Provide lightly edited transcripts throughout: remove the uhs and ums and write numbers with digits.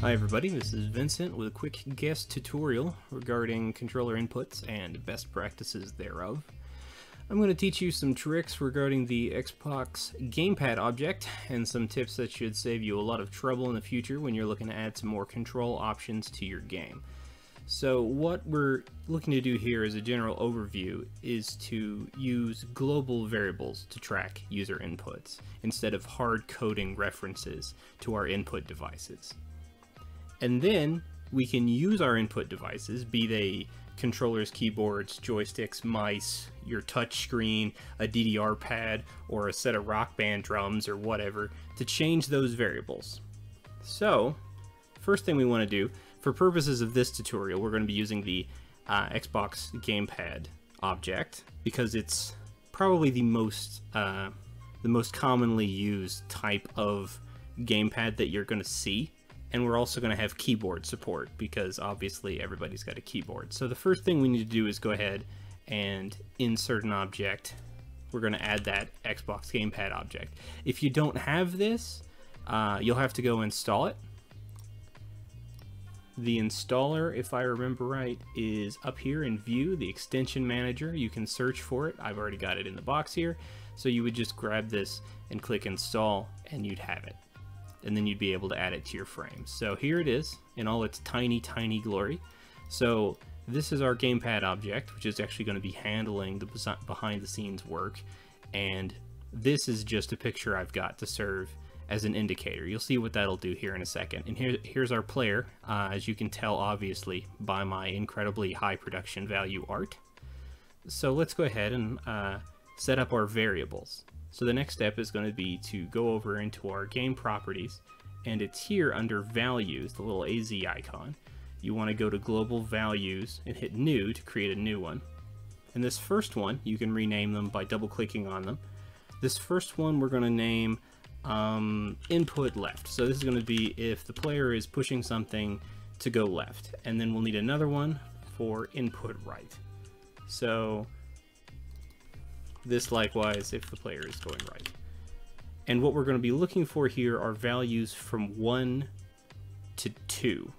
Hi everybody, this is Vincent with a quick guest tutorial regarding controller inputs and best practices thereof. I'm going to teach you some tricks regarding the Xbox GamePad object and some tips that should save you a lot of trouble in the future when you're looking to add some more control options to your game. So what we're looking to do here as a general overview is to use global variables to track user inputs instead of hard coding references to our input devices. And then we can use our input devices, be they controllers, keyboards, joysticks, mice, your touch screen, a DDR pad, or a set of Rock Band drums or whatever, to change those variables. So, first thing we want to do, for purposes of this tutorial, we're going to be using the Xbox GamePad object because it's probably the most commonly used type of gamepad that you're going to see. And we're also going to have keyboard support because obviously everybody's got a keyboard. So the first thing we need to do is go ahead and insert an object. We're going to add that Xbox GamePad object. If you don't have this, you'll have to go install it. The installer, if I remember right, is up here in View, the Extension Manager. You can search for it. I've already got it in the box here. So you would just grab this and click Install and you'd have it. And then you'd be able to add it to your frames. So here it is in all its tiny, tiny glory. So this is our gamepad object, which is actually going to be handling the behind the scenes work. And this is just a picture I've got to serve as an indicator. You'll see what that'll do here in a second. And here's our player, as you can tell, obviously, by my incredibly high production value art. So let's go ahead and set up our variables. So the next step is going to be to go over into our Game Properties, and it's here under Values, the little AZ icon. You want to go to Global Values and hit New to create a new one. And this first one, you can rename them by double-clicking on them. This first one we're going to name Input Left. So this is going to be if the player is pushing something to go left. And then we'll need another one for Input Right. So this likewise if the player is going right. And what we're going to be looking for here are values from 1 to 2.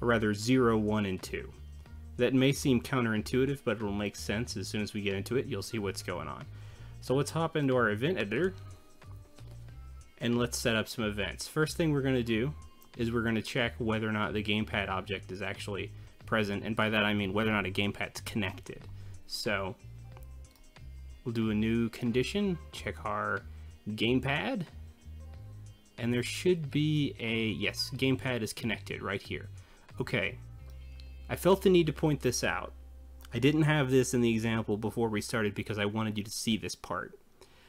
Or rather 0, 1, and 2. That may seem counterintuitive, but it'll make sense as soon as we get into it. You'll see what's going on. So let's hop into our event editor and let's set up some events. First thing we're going to do is we're going to check whether or not the gamepad object is actually present. And by that I mean whether or not a gamepad's connected. So we'll do a new condition, check our gamepad, and there should be a, yes, gamepad is connected right here. Okay, I felt the need to point this out. I didn't have this in the example before we started because I wanted you to see this part.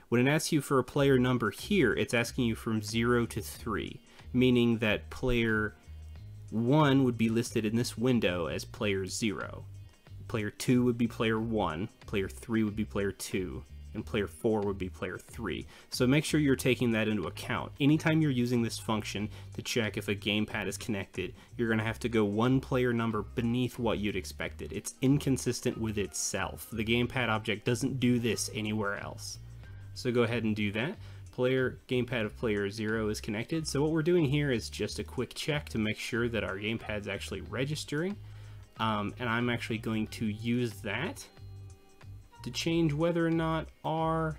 When it asks you for a player number here, it's asking you from 0 to 3, meaning that player 1 would be listed in this window as player 0. Player 2 would be player 1, player 3 would be player 2, and player 4 would be player 3. So make sure you're taking that into account. Anytime you're using this function to check if a gamepad is connected, you're going to have to go one player number beneath what you'd expected. It's inconsistent with itself. The gamepad object doesn't do this anywhere else. So go ahead and do that. Player gamepad of player 0 is connected. So what we're doing here is just a quick check to make sure that our gamepad's actually registering. And I'm actually going to use that to change whether or not our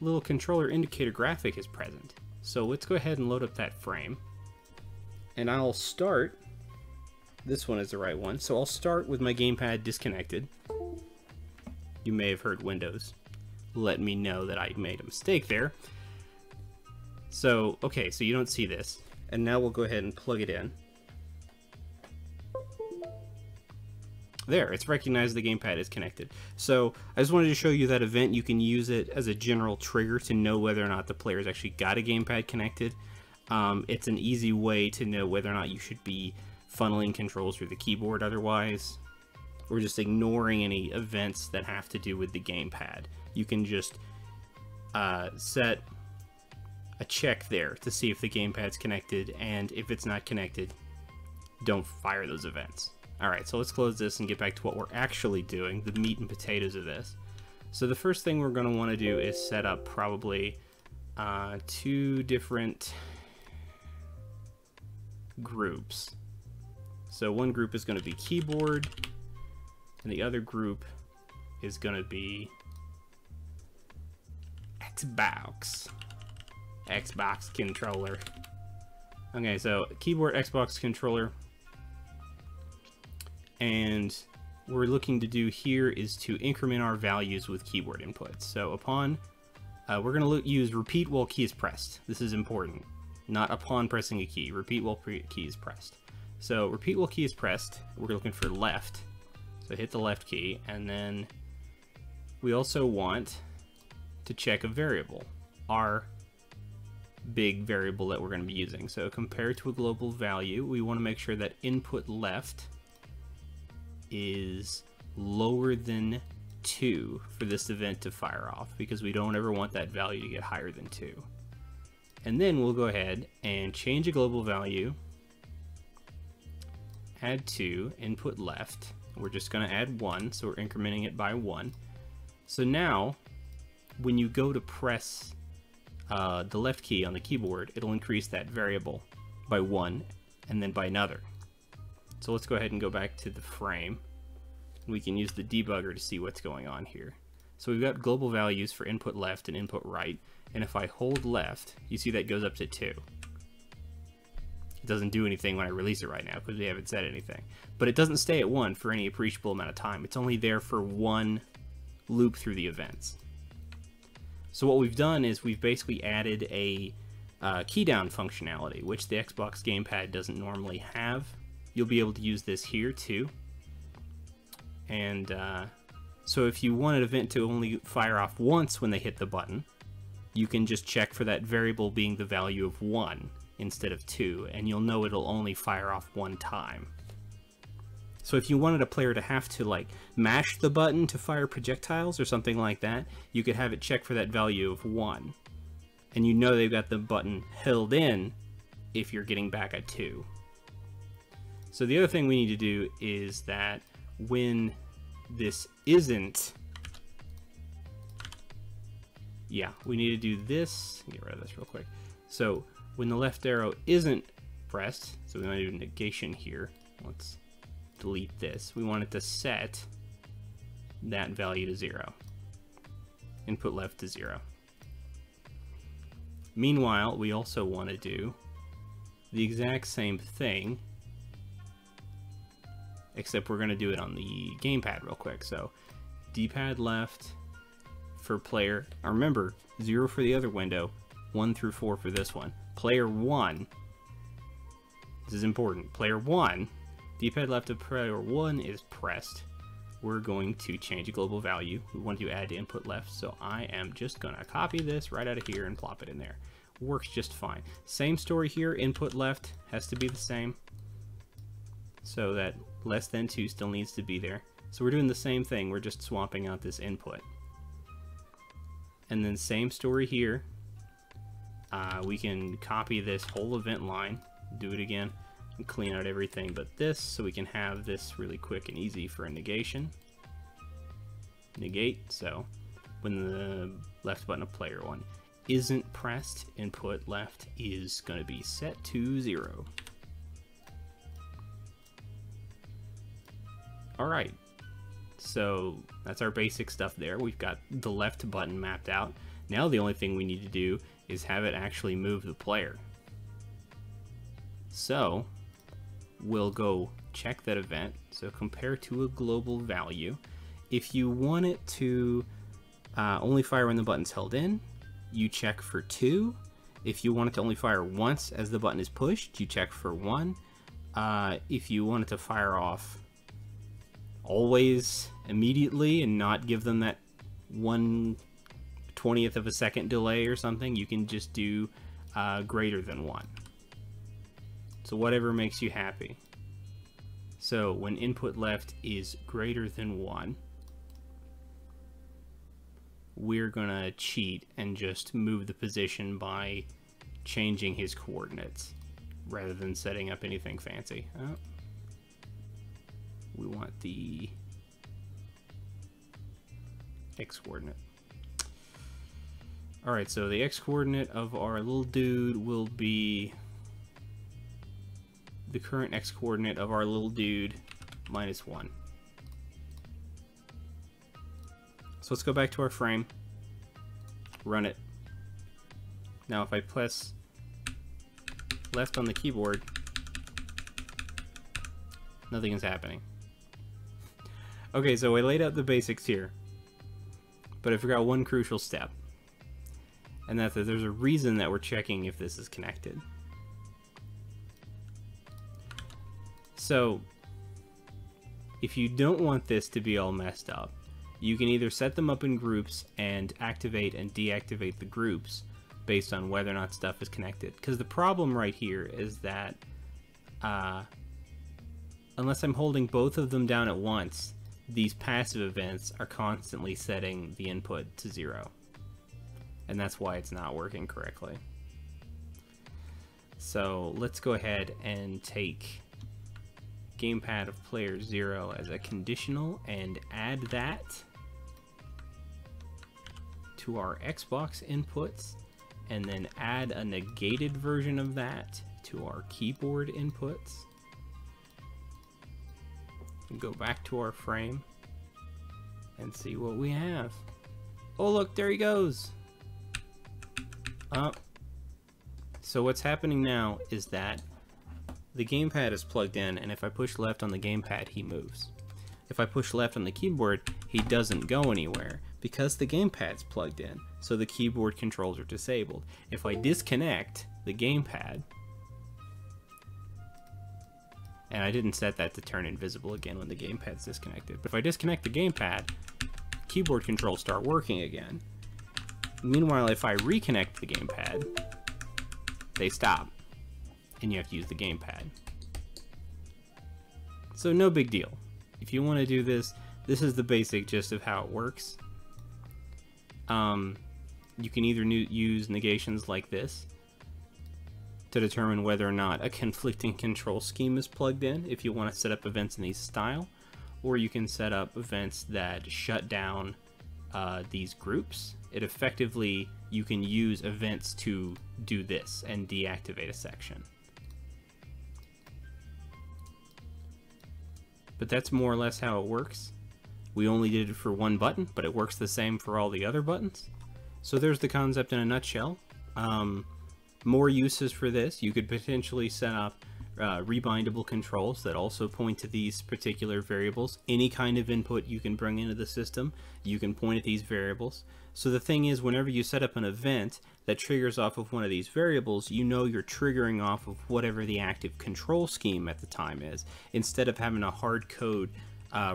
little controller indicator graphic is present. So let's go ahead and load up that frame. And I'll start, this one is the right one, so I'll start with my gamepad disconnected. You may have heard Windows let me know that I made a mistake there. So, okay, so you don't see this. And now we'll go ahead and plug it in. There, it's recognized the gamepad is connected. So I just wanted to show you that event. You can use it as a general trigger to know whether or not the player's actually got a gamepad connected. It's an easy way to know whether or not you should be funneling controls through the keyboard otherwise, or just ignoring any events that have to do with the gamepad. You can just set a check there to see if the gamepad's connected, and if it's not connected, don't fire those events. Alright, so let's close this and get back to what we're actually doing, the meat and potatoes of this. So the first thing we're going to want to do is set up probably two different groups. So one group is going to be keyboard, and the other group is going to be Xbox controller. Okay, so keyboard, Xbox controller. And what we're looking to do here is to increment our values with keyboard inputs. So upon, we're going to use repeat while key is pressed. This is important. Not upon pressing a key, repeat while key is pressed. So repeat while key is pressed, we're looking for left. So hit the left key, and then we also want to check a variable, our big variable that we're going to be using. So compare to a global value, we want to make sure that input left is lower than 2 for this event to fire off, because we don't ever want that value to get higher than 2. And then we'll go ahead and change a global value, add to input left. We're just going to add 1, so we're incrementing it by 1. So now when you go to press the left key on the keyboard, it'll increase that variable by 1 and then by another. So let's go ahead and go back to the frame. We can use the debugger to see what's going on here. So we've got global values for input left and input right, and if I hold left, you see that goes up to 2. It doesn't do anything when I release it right now because we haven't said anything. But it doesn't stay at 1 for any appreciable amount of time. It's only there for one loop through the events. So what we've done is we've basically added a key down functionality, which the Xbox GamePad doesn't normally have. You'll be able to use this here too. And so if you want an event to only fire off once when they hit the button, you can just check for that variable being the value of 1 instead of 2, and you'll know it'll only fire off one time. So if you wanted a player to have to like mash the button to fire projectiles or something like that, you could have it check for that value of 1. And you know they've got the button held in if you're getting back a 2. So the other thing we need to do is that when this isn't, we need to do this, get rid of this real quick. So when the left arrow isn't pressed, so we want to do negation here. Let's delete this. We want it to set that value to 0. Input left to 0. Meanwhile, we also want to do the exact same thing, except we're going to do it on the gamepad real quick. So D-pad left for player. Now remember, 0 for the other window, 1 through 4 for this one. Player 1, this is important, player 1, D-pad left of player 1 is pressed. We're going to change a global value. We want to add to input left, so I am just going to copy this right out of here and plop it in there. Works just fine. Same story here, input left has to be the same. So that less than 2 still needs to be there. So we're doing the same thing, we're just swapping out this input. And then same story here. We can copy this whole event line, do it again, and clean out everything but this, so we can have this really quick and easy for a negation. Negate, so when the left button of player 1 isn't pressed, input left is going to be set to 0. Alright, so that's our basic stuff there. We've got the left button mapped out. Now the only thing we need to do is have it actually move the player. So we'll go check that event. So compare to a global value. If you want it to only fire when the button's held in, you check for 2. If you want it to only fire once as the button is pushed, you check for 1. If you want it to fire off always immediately and not give them that 1/20th of a second delay or something, you can just do greater than 1. So whatever makes you happy. So when input left is greater than 1, we're gonna cheat and just move the position by changing his coordinates rather than setting up anything fancy. Oh. We want the X coordinate. Alright, so the X coordinate of our little dude will be the current X coordinate of our little dude minus 1. So let's go back to our frame, run it. Now if I press left on the keyboard, nothing is happening. Okay, so I laid out the basics here, but I forgot one crucial step, and that's that there's a reason that we're checking if this is connected. So if you don't want this to be all messed up, you can either set them up in groups and activate and deactivate the groups based on whether or not stuff is connected. Because the problem right here is that unless I'm holding both of them down at once, these passive events are constantly setting the input to 0. And that's why it's not working correctly. So let's go ahead and take gamepad of player 0 as a conditional and add that to our Xbox inputs, and then add a negated version of that to our keyboard inputs. And go back to our frame and see what we have. Oh look, there he goes. So what's happening now is that the gamepad is plugged in, and if I push left on the gamepad, he moves. If I push left on the keyboard, he doesn't go anywhere because the gamepad's plugged in, so the keyboard controls are disabled. If I disconnect the gamepad, and I didn't set that to turn invisible again when the gamepad's disconnected, but if I disconnect the gamepad, keyboard controls start working again. Meanwhile, if I reconnect the gamepad, they stop, and you have to use the gamepad. So no big deal. If you want to do this, this is the basic gist of how it works. You can either use negations like this to determine whether or not a conflicting control scheme is plugged in if you want to set up events in these style, or you can set up events that shut down these groups. It effectively, you can use events to do this and deactivate a section. But that's more or less how it works. We only did it for one button, but it works the same for all the other buttons. So there's the concept in a nutshell. More uses for this. You could potentially set up rebindable controls that also point to these particular variables. Any kind of input you can bring into the system, you can point at these variables. So the thing is, whenever you set up an event that triggers off of one of these variables, you know you're triggering off of whatever the active control scheme at the time is, instead of having to hard code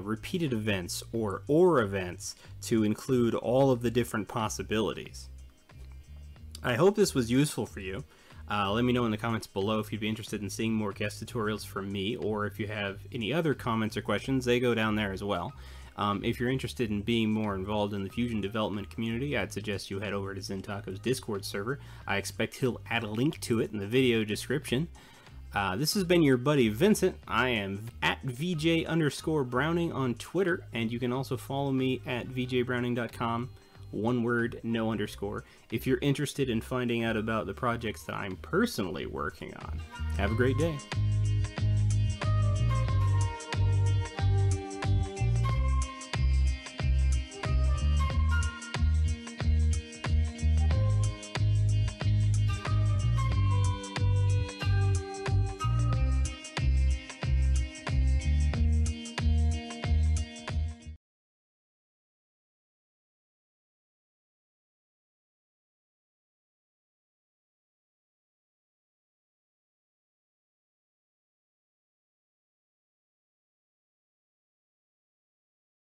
repeated events or events to include all of the different possibilities. I hope this was useful for you. Let me know in the comments below if you'd be interested in seeing more guest tutorials from me, or if you have any other comments or questions, they go down there as well. If you're interested in being more involved in the Fusion development community, I'd suggest you head over to Zintaco's Discord server. I expect he'll add a link to it in the video description. This has been your buddy Vincent. I am at VJ underscore Browning on Twitter, and you can also follow me at vjbrowning.com. One word, no underscore. If you're interested in finding out about the projects that I'm personally working on, have a great day.